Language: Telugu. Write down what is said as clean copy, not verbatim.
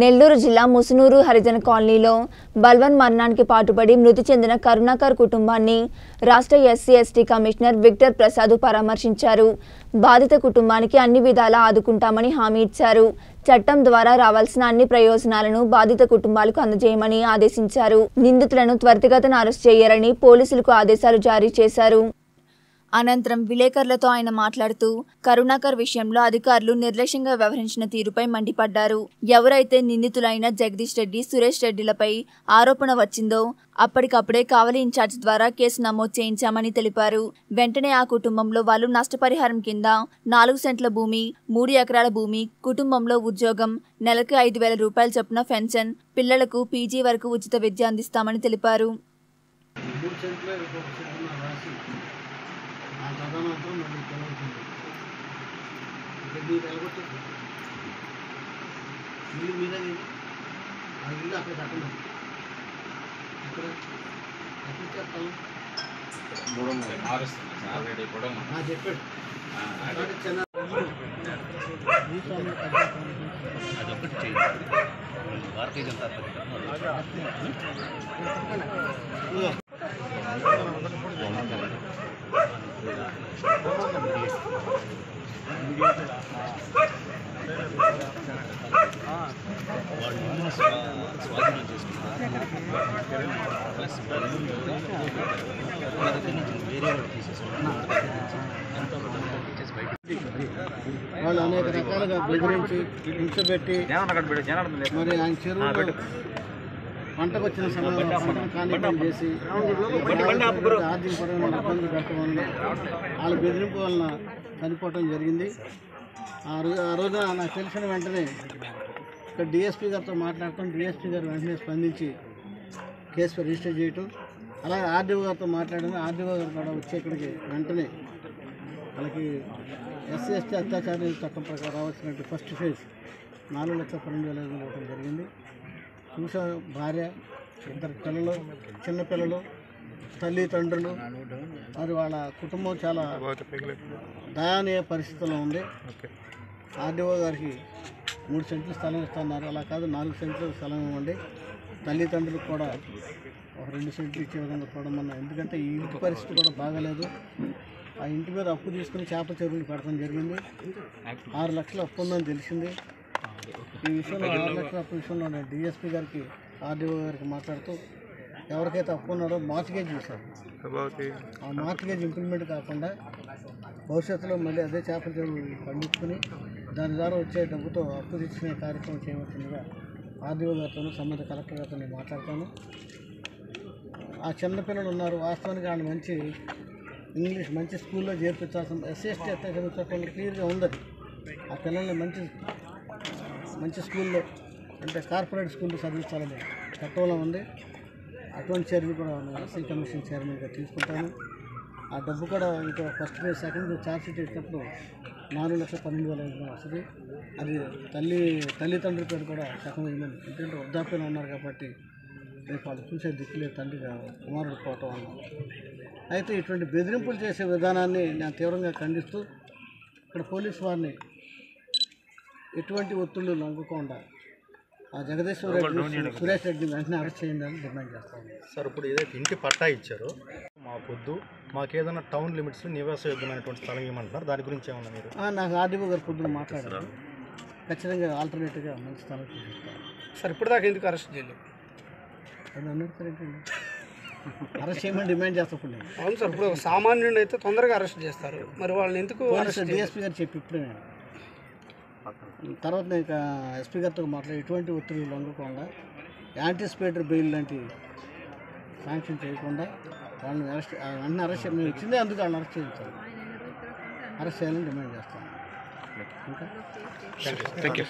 నెల్లూరు జిల్లా ముసునూరు హరిజన కాలనీలో బల్వన్ మరణానికి పాటుపడి మృతి చెందిన కరుణాకర్ కుటుంబాన్ని రాష్ట్ర ఎస్సీ ఎస్టీ కమిషనర్ విక్టర్ ప్రసాద పరామర్శించారు. బాధిత కుటుంబానికి అన్ని విధాలా ఆదుకుంటామని హామీ ఇచ్చారు. చట్టం ద్వారా రావాల్సిన అన్ని ప్రయోజనాలను బాధిత కుటుంబాలకు అందజేయమని ఆదేశించారు. నిందితులను త్వరితగతిన అరెస్ట్ చేయాలని పోలీసులకు ఆదేశాలు జారీ చేశారు. అనంతరం విలేకరులతో ఆయన మాట్లాడుతూ కరుణాకర్ విషయంలో అధికారులు నిర్లక్ష్యంగా వ్యవహరించిన తీరుపై మండిపడ్డారు. ఎవరైతే నిందితులైన జగదీష్ రెడ్డి, సురేష్ రెడ్డిలపై ఆరోపణ వచ్చిందో అప్పటికప్పుడే కావలి ఇన్ఛార్జ్ ద్వారా కేసు నమోదు చేయించామని తెలిపారు. వెంటనే ఆ కుటుంబంలో వాళ్ళు నష్టపరిహారం కింద 4 సెంట్ల భూమి, 3 ఎకరాల భూమి, కుటుంబంలో ఉద్యోగం, నెలకు 5,000 రూపాయల చొప్పున పెన్షన్, పిల్లలకు పీజీ వరకు ఉచిత విద్య అందిస్తామని తెలిపారు. ఆ కథనాతో మళ్ళీ తెలియదు ఇక్కడ మీరు వెళ్ళగొట్టదు ఇల్లు మీద ఆ ఇల్లు అక్కడ కట్టడం అక్కడ ఎప్పుడు చెప్పాడు భారతీయ జనతా పార్టీ వాళ్ళు అనేక రకాలుగా బెదిరించి నిలిచబెట్టి మరి ఆయన చెరువులో పంటకు వచ్చిన సమయం కానివ్వడం చేసి ఆర్థిక పరమైన ఇబ్బందులు పెట్టడం వల్ల వాళ్ళ బెదిరింపు వలన చనిపోవటం జరిగింది. ఆ రోజున నాకు తెలిసిన వెంటనే ఇక్కడ డిఎస్పీ గారితో మాట్లాడటం, డిఎస్పీ గారు వెంటనే స్పందించి కేసు రిజిస్టర్ చేయటం, అలాగే ఆర్డీఓ గారితో మాట్లాడడం, ఆర్డీఓ గారు కూడా వచ్చేక్కడికి వెంటనే వాళ్ళకి ఎస్సీ ఎస్టీ అత్యాచార చట్టం ప్రకారం రావాల్సినట్టు ఫస్ట్ ఫేజ్ 4,12,000 ఇవ్వడం జరిగింది. చూసా భార్య, 2 పిల్లలు, చిన్నపిల్లలు, తల్లిదండ్రులు మరి వాళ్ళ కుటుంబం చాలా దయానీయ పరిస్థితుల్లో ఉంది. ఆర్డీఓ గారికి 3 సెంట్లు స్థలం ఇస్తున్నారు, అలా కాదు 4 సెంట్లు స్థలం ఇవ్వండి, తల్లిదండ్రులకు కూడా 2 సెంట్లు ఇచ్చే విధంగా చూడమన్నారు. ఎందుకంటే ఈ ఇంటి పరిస్థితి కూడా బాగాలేదు. ఆ ఇంటి మీద అప్పు తీసుకుని చేప చెరువులు పెడతాం జరిగింది. 6 లక్షలు అప్పు ఉందని తెలిసింది. ఈ విషయంలో 6 లక్షల అప్పు విషయంలో నేను డిఎస్పీ గారికి, ఆర్డీఓ గారికి మాట్లాడుతూ ఎవరికైతే అప్పు ఉన్నారో మార్టిగేజ్ చేశారు. ఆ మార్టిగేజ్ ఇంప్లిమెంట్ కాకుండా భవిష్యత్తులో మళ్ళీ అదే చేప చెరువులు పండించుకుని దాని ద్వారా వచ్చే డబ్బుతో అప్పు తీర్చుకునే కార్యక్రమం చేయవలసిందిగా ఆర్డీఓ గారితోనూ సంబంధిత కలెక్టర్ గారితో నేను మాట్లాడతాను. ఆ చిన్నపిల్లలు ఉన్నారు, వాస్తవానికి వాళ్ళు మంచి ఇంగ్లీష్ మంచి స్కూల్లో చేర్పించాల్సిన ఎస్సీ ఎస్టీ అత్యాచార చట్టంలో క్లియర్గా ఉండదు. ఆ పిల్లల్ని మంచి స్కూల్లో అంటే కార్పొరేట్ స్కూల్లో చదివించాలని చట్టంలో ఉంది. అటువంటి చర్యలు కూడా ఎస్సీ కమిషన్ చైర్మన్గా తీసుకుంటాను. ఆ డబ్బు కూడా ఇంకా ఫస్ట్ డే సెకండ్ ఛార్జ్షీట్ వేసినప్పుడు 4,12,000 వస్తుంది. అది తల్లిదండ్రుల పేరు కూడా సగం ఇవ్వండి. ఎందుకంటే వృద్ధాప్యంలో ఉన్నారు కాబట్టి రేపు వాళ్ళు చూసే దిక్కులే తండ్రిగా కుమారుడు పోవటం అన్న. అయితే ఇటువంటి బెదిరింపులు చేసే విధానాన్ని నేను తీవ్రంగా ఖండిస్తూ ఇక్కడ పోలీసు వారిని ఎటువంటి ఒత్తిళ్లు లొంగకుండా ఆ జగదీశ్వర రెడ్డి, సురేష్ రెడ్డిని వెంటనే అరెస్ట్ చేయండి అని డిమాండ్ చేస్తాను. సార్, ఇప్పుడు ఏదైతే ఇంటి పట్టా ఇచ్చారో మాకొద్దు, మాకేదైనా టౌన్ లిమిట్స్లో నివాసయోగ్యమైనటువంటి స్థలం ఏమంటున్నారు, దాని గురించి ఏమన్నా మీరు? నాకు ఆర్డీఓ గారు పొద్దున మాట్లాడారు, ఖచ్చితంగా ఆల్టర్నేటివ్గా మంచి స్థలం చూపిస్తారు. సార్, ఇప్పుడు దాకా ఎందుకు అరెస్ట్ చేయలేదు? అది అన్నట్టు అరెస్ట్ చేయమని డిమాండ్ చేస్తాం. అవును సార్, ఇప్పుడు సామాన్యుడు అయితే తొందరగా అరెస్ట్ చేస్తారు, మరి వాళ్ళని ఎందుకు? డిఎస్పీ గారు చెప్పి ఇప్పుడు నేను తర్వాత నేను ఎస్పీ గారితో మాట్లాడి ఎటువంటి ఒత్తిడి లొంగకుండా యాంటిసిపేటరీ బెయిల్ లాంటివి శాంక్షన్ చేయకుండా వాళ్ళని అరెస్ట్ మేము ఇచ్చిందే అందుకు వాళ్ళని అరెస్ట్ చేయించాలి, అరెస్ట్ చేయాలని డిమాండ్ చేస్తాను. ఇంకా